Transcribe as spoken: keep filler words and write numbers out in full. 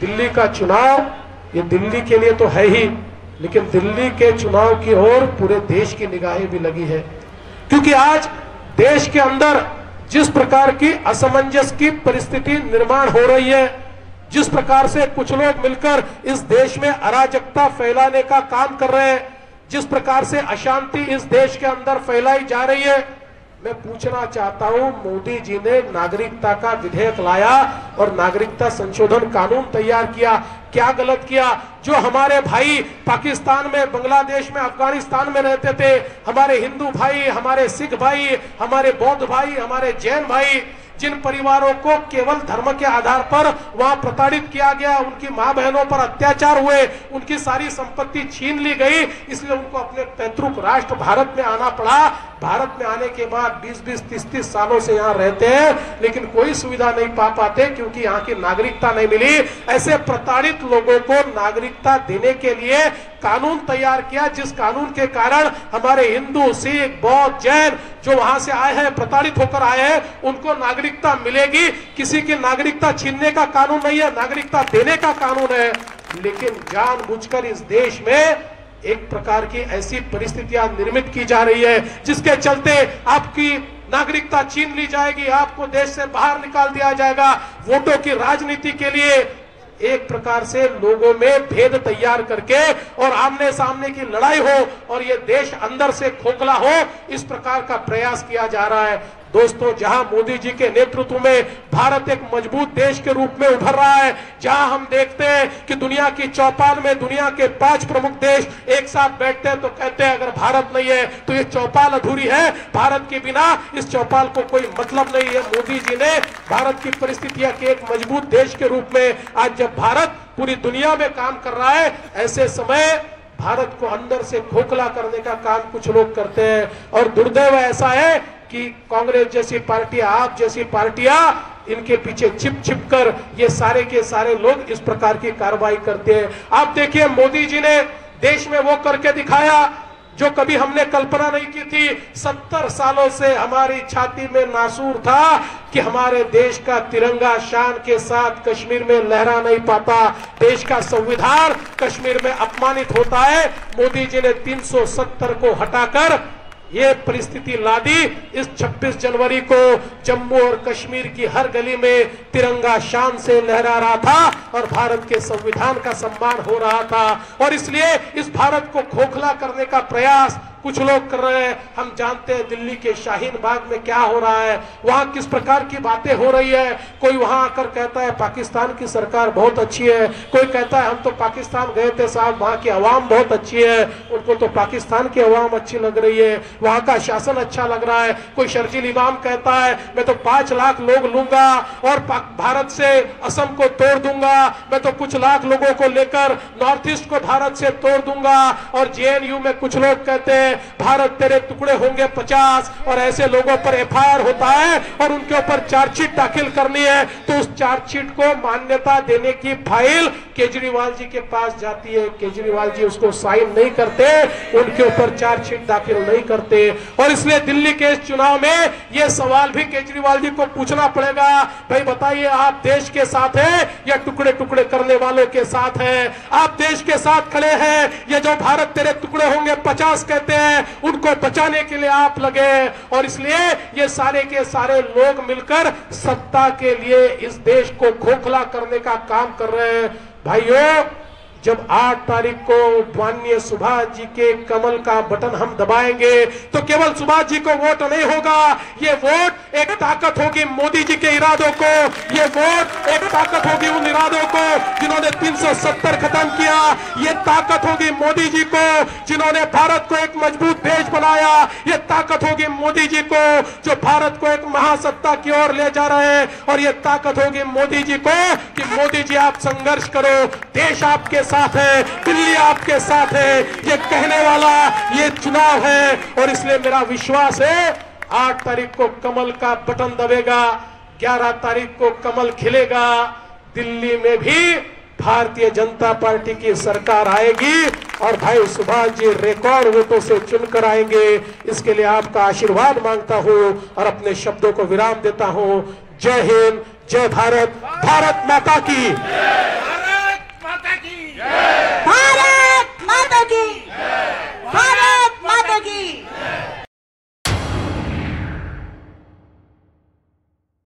दिल्ली का चुनाव ये दिल्ली के लिए तो है ही, लेकिन दिल्ली के चुनाव की ओर पूरे देश की निगाहें भी लगी है, क्योंकि आज देश के अंदर जिस प्रकार की असमंजस की परिस्थिति निर्माण हो रही है, जिस प्रकार से कुछ लोग मिलकर इस देश में अराजकता फैलाने का काम कर रहे हैं, जिस प्रकार से अशांति इस देश के अंदर फैलाई जा रही है, मैं पूछना चाहता हूं, मोदी जी ने नागरिकता का विधेयक लाया और नागरिकता संशोधन कानून तैयार किया, क्या गलत किया? जो हमारे भाई पाकिस्तान में, बांग्लादेश में, अफगानिस्तान में रहते थे, हमारे हिंदू भाई, हमारे सिख भाई, हमारे बौद्ध भाई, हमारे जैन भाई, जिन परिवारों को केवल धर्म के आधार पर वहां प्रताड़ित किया गया, उनकी मां बहनों पर अत्याचार हुए, उनकी सारी संपत्ति छीन ली गई, इसलिए उनको अपने पैतृक राष्ट्र भारत में आना पड़ा। भारत में आने के बाद बीस बीस तीस तीस सालों से यहाँ रहते हैं, लेकिन कोई सुविधा नहीं पा पाते क्योंकि यहाँ की नागरिकता नहीं मिली। ऐसे प्रताड़ित लोगों को नागरिकता देने के लिए कानून तैयार किया, जिस कानून के कारण हमारे हिंदू, सिख, बौद्ध, जैन जो वहां से आए हैं, प्रताड़ित होकर आए हैं, उनको नागरिकता मिलेगी। किसी की नागरिकता छीनने का कानून नहीं है, नागरिकता देने का कानून है। लेकिन जानबूझकर इस देश में एक प्रकार की ऐसी परिस्थितियां निर्मित की जा रही है जिसके चलते आपकी नागरिकता छीन ली जाएगी, आपको देश से बाहर निकाल दिया जाएगा, वोटों की राजनीति के लिए एक प्रकार से लोगों में भेद तैयार करके और आमने सामने की लड़ाई हो और ये देश अंदर से खोखला हो, इस प्रकार का प्रयास किया जा रहा है। दोस्तों, जहां मोदी जी के नेतृत्व में भारत एक मजबूत देश के रूप में उभर रहा है, जहां हम देखते हैं कि दुनिया की चौपाल में दुनिया के पांच प्रमुख देश एक साथ बैठते हैं तो कहते हैं अगर भारत नहीं है तो ये चौपाल अधूरी है, भारत के बिना इस चौपाल को कोई मतलब नहीं है। मोदी जी ने भारत की परिस्थितियां के एक मजबूत देश के रूप में, आज जब भारत पूरी दुनिया में काम कर रहा है, ऐसे समय भारत को अंदर से खोखला करने का काम कुछ लोग करते हैं। और दुर्दैव ऐसा है कि कांग्रेस जैसी पार्टियां, आप जैसी पार्टियां, इनके पीछे छिप छिप कर ये सारे के सारे लोग इस प्रकार की कार्रवाई करते हैं। आप देखिए, मोदी जी ने देश में वो करके दिखाया जो कभी हमने कल्पना नहीं की थी। सत्तर सालों से हमारी छाती में नासूर था कि हमारे देश का तिरंगा शान के साथ कश्मीर में लहरा नहीं पाता, देश का संविधान कश्मीर में अपमानित होता है। मोदी जी ने तीन सौ सत्तर को हटाकर ये परिस्थिति ला दी। इस छब्बीस जनवरी को जम्मू और कश्मीर की हर गली में तिरंगा शान से लहरा रहा था और भारत के संविधान का सम्मान हो रहा था, और इसलिए इस भारत को खोखला करने का प्रयास कुछ लोग कर रहे हैं। हम जानते हैं दिल्ली के शाहीन बाग में क्या हो रहा है, वहां किस प्रकार की बातें हो रही है। कोई वहां आकर कहता है पाकिस्तान की सरकार बहुत अच्छी है, कोई कहता है हम तो पाकिस्तान गए थे साहब, वहां की आवाम बहुत अच्छी है, उनको तो पाकिस्तान की आवाम अच्छी लग रही है, वहां का शासन अच्छा लग रहा है। कोई शर्जील इमाम कहता है मैं तो पांच लाख लोग लूंगा और भारत से असम को तोड़ दूंगा, मैं तो कुछ लाख लोगों को लेकर नॉर्थ ईस्ट को भारत से तोड़ दूंगा। और जे एन यू में कुछ लोग कहते हैं भारत तेरे टुकड़े होंगे पचास, और ऐसे लोगों पर एफ आई आर होता है और उनके ऊपर चार्जशीट दाखिल करनी है तो उस चार्जशीट को मान्यता देने की फाइल केजरीवाल जी के पास जाती है। केजरीवाल जी उसको साइन नहीं करते, उनके ऊपर चार्जशीट दाखिल नहीं करते। और इसलिए दिल्ली के इस चुनाव में यह सवाल भी केजरीवाल जी को पूछना पड़ेगा, भाई बताइए आप देश के साथ हैं या टुकड़े टुकड़े करने वालों के साथ हैं? आप देश के साथ खड़े हैं या जो भारत तेरे टुकड़े होंगे पचास कहते हैं उनको बचाने के लिए आप लगे? और इसलिए ये सारे के सारे लोग मिलकर सत्ता के लिए इस देश को खोखला करने का काम कर रहे हैं। भाइयों, जब आठ तारीख को माननीय सुभाष जी के कमल का बटन हम दबाएंगे तो केवल सुभाष जी को वोट नहीं होगा, ये वोट एक ताकत होगी मोदी जी के इरादों को, ये वोट एक ताकत होगी उन इरादों को जिन्होंने तीन सौ सत्तर खत्म किया, ये ताकत होगी मोदी जी को जिन्होंने भारत को एक मजबूत देश बनाया, ये ताकत होगी मोदी जी को जो भारत को एक महासत्ता की ओर ले जा रहे हैं, और ये ताकत होगी मोदी जी को कि मोदी जी आप संघर्ष करो, देश आपके साथ है, दिल्ली आपके साथ है, ये कहने वाला ये चुनाव है। और इसलिए मेरा विश्वास है आठ तारीख को कमल का बटन दबेगा, ग्यारह तारीख को कमल खिलेगा, दिल्ली में भी भारतीय जनता पार्टी की सरकार आएगी और भाई सुभाष जी रिकॉर्ड वोटों से चुनकर आएंगे। इसके लिए आपका आशीर्वाद मांगता हूं और अपने शब्दों को विराम देता हूं। जय हिंद, जय भारत, भारत माता की।